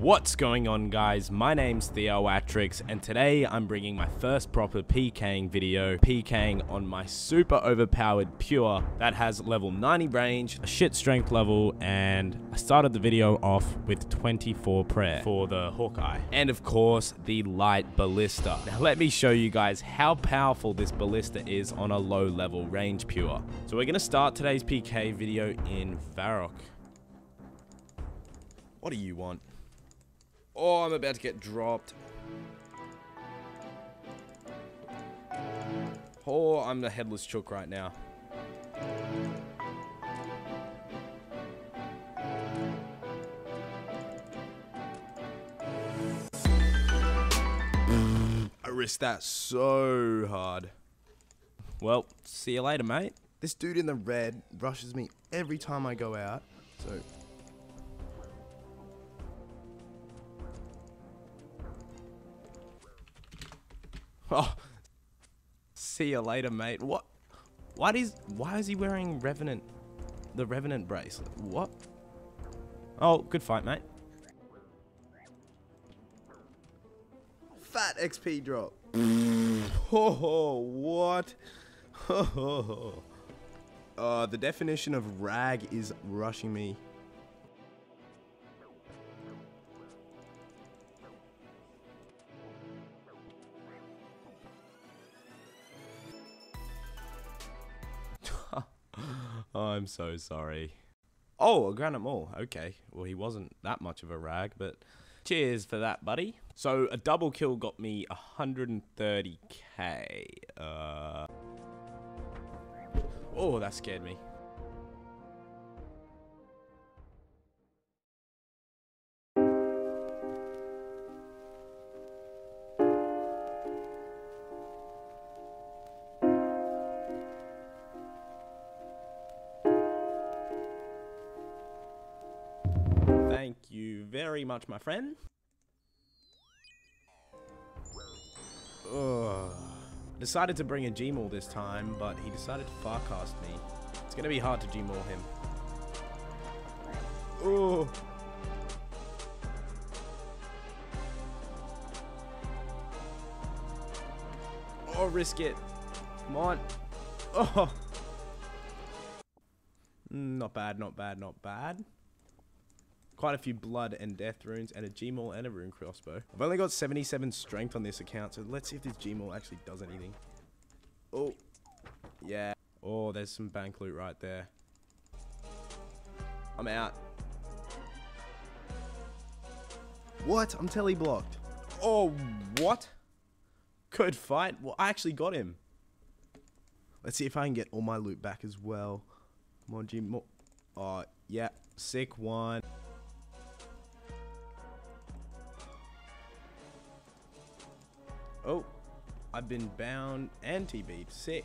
What's going on, guys? My name's Theoatrix, and today I'm bringing my first proper PKing video, PKing on my super overpowered pure that has level 90 range, a shit strength level, and I started the video off with 24 prayer for the Hawkeye, and of course the light Ballista. Now let me show you guys how powerful this Ballista is on a low level range pure. So we're gonna start today's PK video in Varrock. What do you want? Oh, I'm about to get dropped. Oh, I'm the headless chook right now. I risked that so hard. Well, see you later, mate. This dude in the red rushes me every time I go out, so... Oh, see you later, mate. What? Why is he wearing Revenant? The Revenant bracelet. What? Oh, good fight, mate. Fat XP drop. Oh, what? Oh, the definition of rag is rushing me. I'm so sorry. Oh, a granite mole. Okay. Well, he wasn't that much of a rag, but cheers for that, buddy. So a double kill got me 130k. Oh, that scared me. Thank you very much, my friend. Ugh. Decided to bring a Gmore this time, but he decided to farcast me. It's gonna be hard to Gmore him. Ooh. Oh, risk it. Come on. Oh. Not bad, not bad, not bad. Quite a few blood and death runes and a Gmore and a rune crossbow. I've only got 77 strength on this account, so let's see if this Gmore actually does anything. Oh, yeah. Oh, there's some bank loot right there. I'm out. What? I'm tele-blocked. Oh, what? Good fight. Well, I actually got him. Let's see if I can get all my loot back as well. Come on, Gmore. Oh, yeah. Sick one. Oh, I've been bound and TB'd. Sick.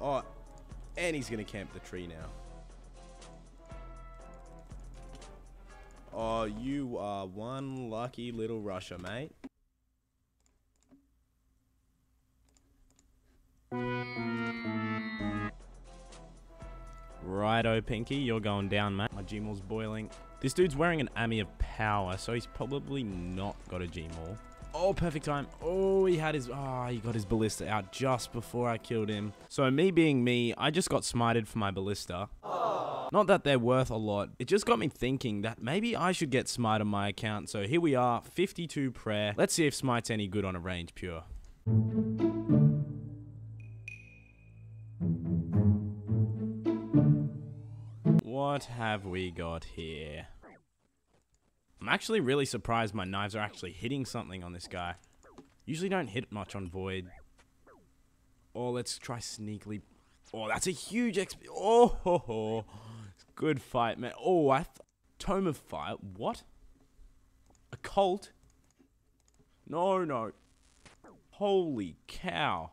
Oh, and he's going to camp the tree now. Oh, you are one lucky little rusher, mate. Righto, Pinky, you're going down, mate. My Gmore's boiling. This dude's wearing an Ami of Power, so he's probably not got a Gmore. Oh, perfect time. Oh, he had his... Ah, oh, he got his Ballista out just before I killed him. So me being me, I just got smited for my Ballista. Aww. Not that they're worth a lot. It just got me thinking that maybe I should get smite on my account. So here we are, 52 prayer. Let's see if smite's any good on a range pure. What have we got here? I'm actually really surprised my knives are actually hitting something on this guy. Usually don't hit much on Void. Oh, let's try sneakily. Oh, that's a huge XP. Oh, ho, ho. Good fight, man. Oh, Tome of Fire. What? A cult? No, no. Holy cow.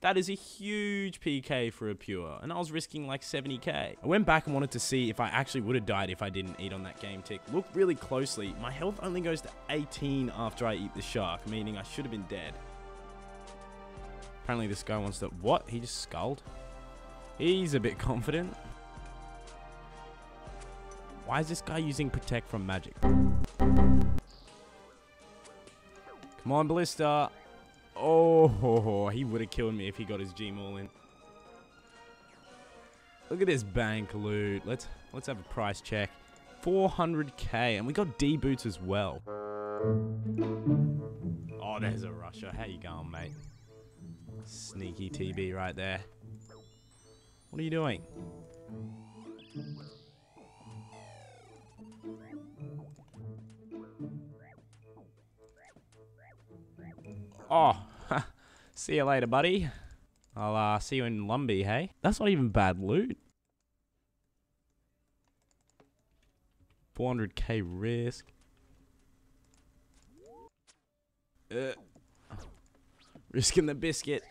That is a huge PK for a pure, and I was risking like 70k. I went back and wanted to see if I actually would have died if I didn't eat on that game tick. Look really closely. My health only goes to 18 after I eat the shark, meaning I should have been dead. Apparently this guy wants to... What? He just sculled? He's a bit confident. Why is this guy using Protect from Magic? Come on, Ballista. Oh, he would have killed me if he got his gem all in. Look at this bank loot. Let's have a price check. 400k, and we got D boots as well. Oh, there's a rusher. How you going, mate? Sneaky TB right there. What are you doing? Oh, see you later, buddy. I'll see you in Lumby, hey? That's not even bad loot. 400k risk. Risking the biscuit.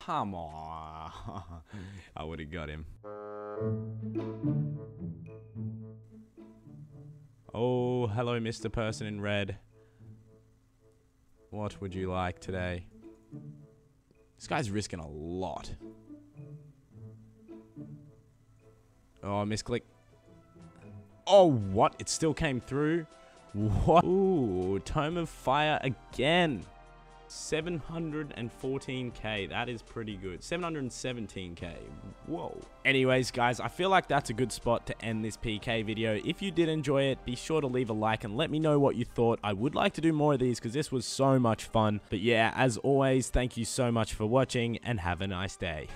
Come on. I would have got him. Oh, hello, Mr. Person in Red. What would you like today? This guy's risking a lot. Oh, misclick. Oh, what? It still came through? What? Ooh, Tome of Fire again. 714k. That is pretty good. 717k. Whoa. Anyways, guys, I feel like that's a good spot to end this PK video. If you did enjoy it, be sure to leave a like and let me know what you thought. I would like to do more of these because this was so much fun. But yeah, as always, thank you so much for watching and have a nice day.